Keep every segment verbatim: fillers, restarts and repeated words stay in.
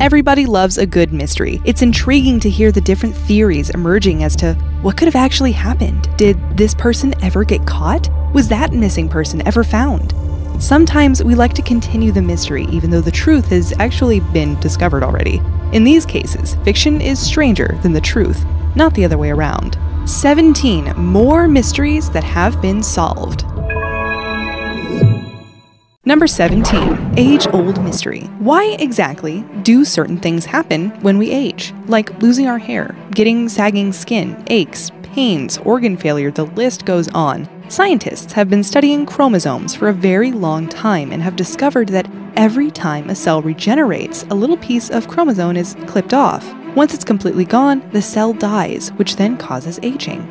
Everybody loves a good mystery. It's intriguing to hear the different theories emerging as to what could have actually happened. Did this person ever get caught? Was that missing person ever found? Sometimes we like to continue the mystery even though the truth has actually been discovered already. In these cases, fiction is stranger than the truth, not the other way around. seventeen more mysteries that have been solved. Number seventeen, age-old mystery. Why exactly do certain things happen when we age? Like losing our hair, getting sagging skin, aches, pains, organ failure, the list goes on. Scientists have been studying chromosomes for a very long time and have discovered that every time a cell regenerates, a little piece of chromosome is clipped off. Once it's completely gone, the cell dies, which then causes aging.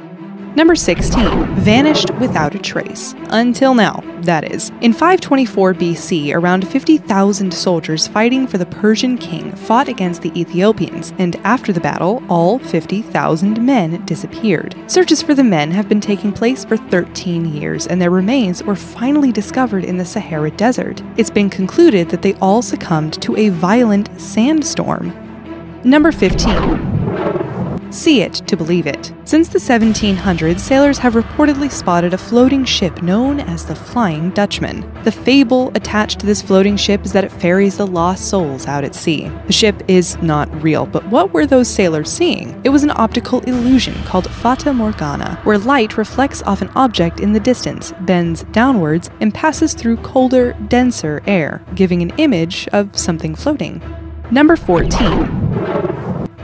Number sixteen, vanished without a trace. Until now, that is. In five twenty-four B C, around fifty thousand soldiers fighting for the Persian king fought against the Ethiopians, and after the battle, all fifty thousand men disappeared. Searches for the men have been taking place for thirteen years, and their remains were finally discovered in the Sahara Desert. It's been concluded that they all succumbed to a violent sandstorm. Number fifteen, see it to believe it. Since the seventeen hundreds, sailors have reportedly spotted a floating ship known as the Flying Dutchman. The fable attached to this floating ship is that it ferries the lost souls out at sea. The ship is not real, but what were those sailors seeing? It was an optical illusion called Fata Morgana, where light reflects off an object in the distance, bends downwards, and passes through colder, denser air, giving an image of something floating. Number fourteen.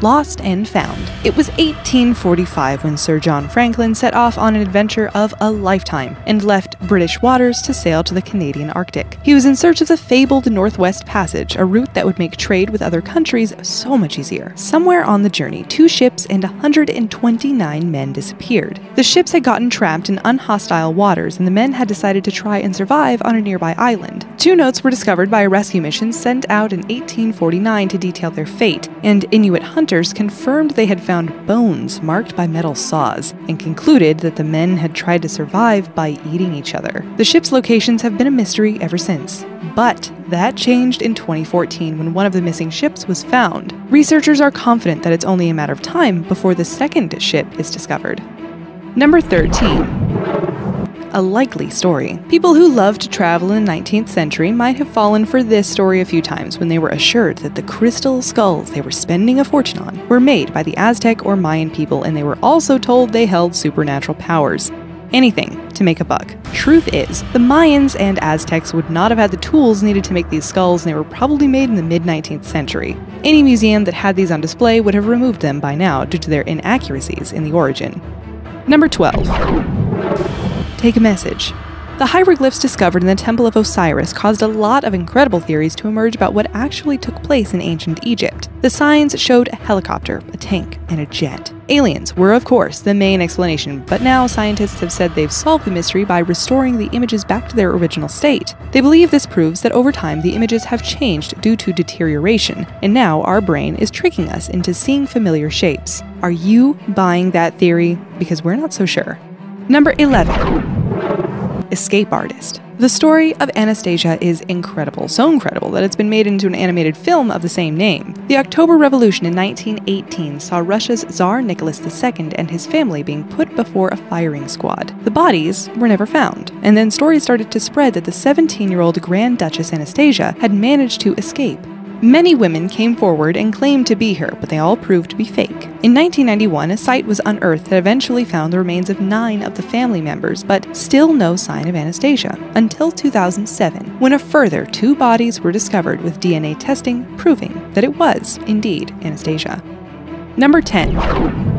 Lost and found. It was eighteen forty-five when Sir John Franklin set off on an adventure of a lifetime and left British waters to sail to the Canadian Arctic. He was in search of the fabled Northwest Passage, a route that would make trade with other countries so much easier. Somewhere on the journey, two ships and one hundred twenty-nine men disappeared. The ships had gotten trapped in unhostile waters, and the men had decided to try and survive on a nearby island. Two notes were discovered by a rescue mission sent out in eighteen forty-nine to detail their fate, and Inuit hunters confirmed they had found bones marked by metal saws and concluded that the men had tried to survive by eating each other. The ship's locations have been a mystery ever since. But that changed in twenty fourteen when one of the missing ships was found. Researchers are confident that it's only a matter of time before the second ship is discovered. Number thirteen. A likely story. People who loved to travel in the nineteenth century might have fallen for this story a few times when they were assured that the crystal skulls they were spending a fortune on were made by the Aztec or Mayan people, and they were also told they held supernatural powers. Anything to make a buck. Truth is, the Mayans and Aztecs would not have had the tools needed to make these skulls, and they were probably made in the mid nineteenth century. Any museum that had these on display would have removed them by now due to their inaccuracies in the origin. Number twelve. Take a message. The hieroglyphs discovered in the Temple of Osiris caused a lot of incredible theories to emerge about what actually took place in ancient Egypt. The signs showed a helicopter, a tank, and a jet. Aliens were, of course, the main explanation, but now scientists have said they've solved the mystery by restoring the images back to their original state. They believe this proves that over time the images have changed due to deterioration, and now our brain is tricking us into seeing familiar shapes. Are you buying that theory? Because we're not so sure. Number eleven, escape artist. The story of Anastasia is incredible, so incredible that it's been made into an animated film of the same name. The October Revolution in nineteen eighteen saw Russia's Tsar Nicholas the Second and his family being put before a firing squad. The bodies were never found, and then stories started to spread that the seventeen-year-old Grand Duchess Anastasia had managed to escape. Many women came forward and claimed to be her, but they all proved to be fake. In nineteen ninety-one, a site was unearthed that eventually found the remains of nine of the family members, but still no sign of Anastasia, until two thousand seven, when a further two bodies were discovered with D N A testing proving that it was, indeed, Anastasia. Number ten.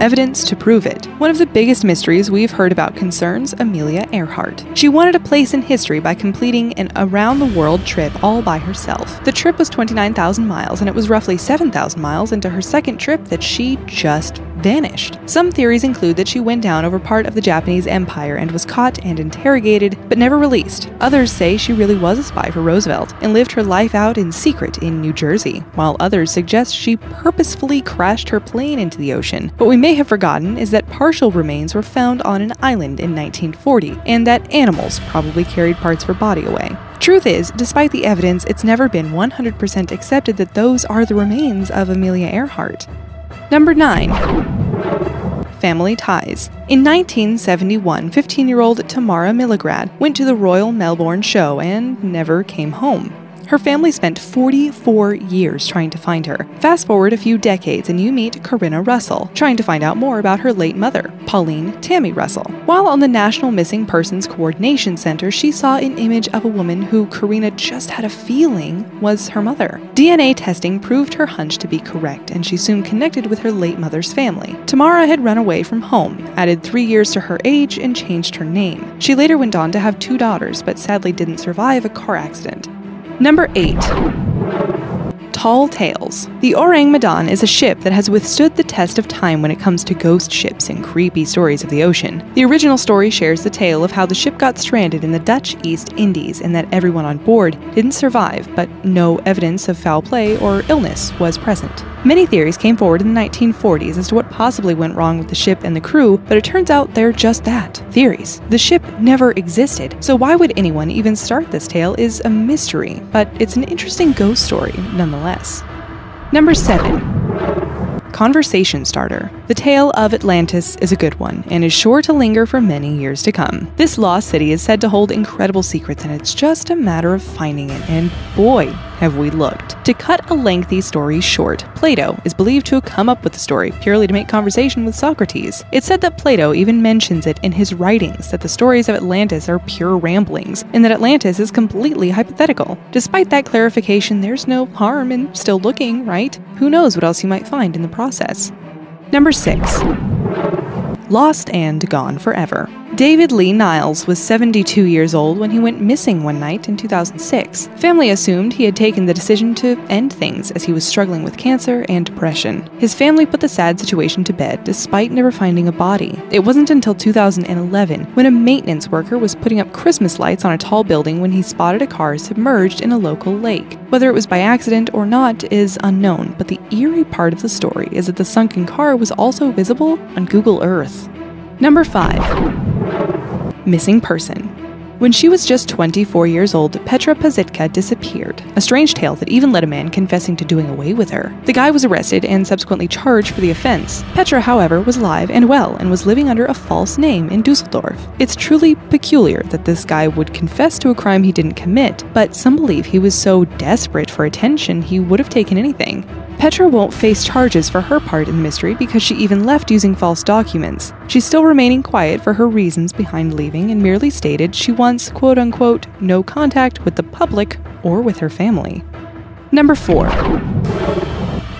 Evidence to prove it. One of the biggest mysteries we've heard about concerns Amelia Earhart. She wanted a place in history by completing an around-the-world trip all by herself. The trip was twenty-nine thousand miles, and it was roughly seven thousand miles into her second trip that she just vanished. Some theories include that she went down over part of the Japanese Empire and was caught and interrogated, but never released. Others say she really was a spy for Roosevelt and lived her life out in secret in New Jersey, while others suggest she purposefully crashed her plane into the ocean. What we may have forgotten is that partial remains were found on an island in nineteen forty, and that animals probably carried parts of her body away. Truth is, despite the evidence, it's never been one hundred percent accepted that those are the remains of Amelia Earhart. Number nine. Family ties. In nineteen seventy-one, fifteen-year-old Tamara Milligrad went to the Royal Melbourne Show and never came home. Her family spent forty-four years trying to find her. Fast forward a few decades and you meet Corinna Russell, trying to find out more about her late mother, Pauline Tammy Russell. While on the National Missing Persons Coordination Center, she saw an image of a woman who Corinna just had a feeling was her mother. D N A testing proved her hunch to be correct, and she soon connected with her late mother's family. Tamara had run away from home, added three years to her age, and changed her name. She later went on to have two daughters, but sadly didn't survive a car accident. Number eight. Tall tales. The Orang Medan is a ship that has withstood the test of time when it comes to ghost ships and creepy stories of the ocean. The original story shares the tale of how the ship got stranded in the Dutch East Indies and that everyone on board didn't survive, but no evidence of foul play or illness was present. Many theories came forward in the nineteen forties as to what possibly went wrong with the ship and the crew, but it turns out they're just that, theories. The ship never existed, so why would anyone even start this tale is a mystery, but it's an interesting ghost story nonetheless. Number seven. Conversation starter. The tale of Atlantis is a good one and is sure to linger for many years to come. This lost city is said to hold incredible secrets, and it's just a matter of finding it, and boy, have we looked. To cut a lengthy story short, Plato is believed to have come up with the story purely to make conversation with Socrates. It's said that Plato even mentions it in his writings, that the stories of Atlantis are pure ramblings, and that Atlantis is completely hypothetical. Despite that clarification, there's no harm in still looking, right? Who knows what else you might find in the process. Number six. Lost and gone forever. David Lee Niles was seventy-two years old when he went missing one night in two thousand six. Family assumed he had taken the decision to end things as he was struggling with cancer and depression. His family put the sad situation to bed despite never finding a body. It wasn't until two thousand eleven when a maintenance worker was putting up Christmas lights on a tall building when he spotted a car submerged in a local lake. Whether it was by accident or not is unknown, but the eerie part of the story is that the sunken car was also visible on Google Earth. Number five. Missing person. When she was just twenty-four years old, Petra Pazitka disappeared, a strange tale that even led a man confessing to doing away with her. The guy was arrested and subsequently charged for the offense. Petra, however, was alive and well and was living under a false name in Dusseldorf. It's truly peculiar that this guy would confess to a crime he didn't commit, but some believe he was so desperate for attention he would have taken anything. Petra won't face charges for her part in the mystery because she even left using false documents. She's still remaining quiet for her reasons behind leaving and merely stated she wants, quote-unquote, no contact with the public or with her family. Number four.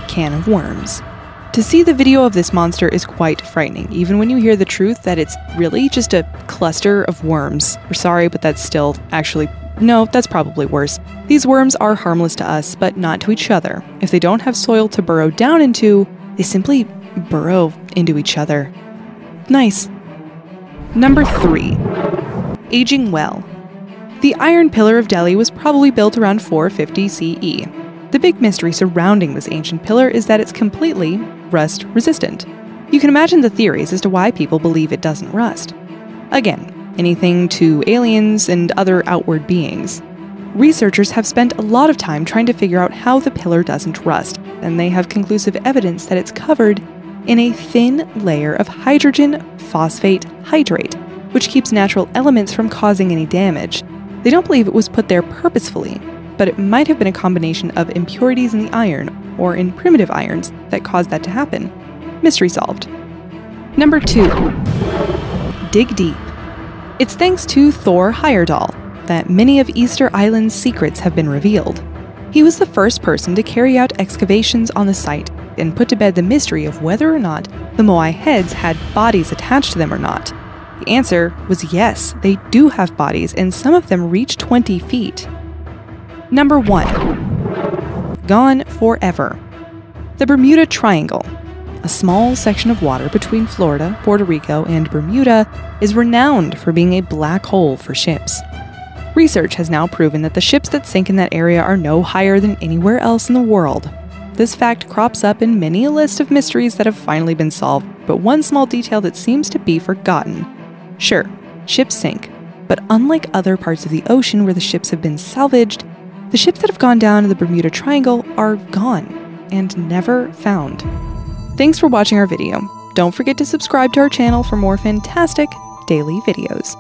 Can of worms. To see the video of this monster is quite frightening, even when you hear the truth that it's really just a cluster of worms. We're sorry, but that's still actually... No, that's probably worse. These worms are harmless to us, but not to each other. If they don't have soil to burrow down into, they simply burrow into each other. Nice. Number three. Aging well. The Iron Pillar of Delhi was probably built around four fifty C E. The big mystery surrounding this ancient pillar is that it's completely rust-resistant. You can imagine the theories as to why people believe it doesn't rust. Again, anything to aliens and other outward beings. Researchers have spent a lot of time trying to figure out how the pillar doesn't rust, and they have conclusive evidence that it's covered in a thin layer of hydrogen phosphate hydrate, which keeps natural elements from causing any damage. They don't believe it was put there purposefully, but it might have been a combination of impurities in the iron or in primitive irons that caused that to happen. Mystery solved. Number two. Dig deep. It's thanks to Thor Heyerdahl that many of Easter Island's secrets have been revealed. He was the first person to carry out excavations on the site and put to bed the mystery of whether or not the Moai heads had bodies attached to them or not. The answer was yes, they do have bodies, and some of them reach twenty feet. Number one. Gone forever. The Bermuda Triangle. a small section of water between Florida, Puerto Rico, and Bermuda, is renowned for being a black hole for ships. Research has now proven that the ships that sink in that area are no higher than anywhere else in the world. This fact crops up in many a list of mysteries that have finally been solved, but one small detail that seems to be forgotten. Sure, ships sink, but unlike other parts of the ocean where the ships have been salvaged, the ships that have gone down in the Bermuda Triangle are gone and never found. Thanks for watching our video. Don't forget to subscribe to our channel for more fantastic daily videos.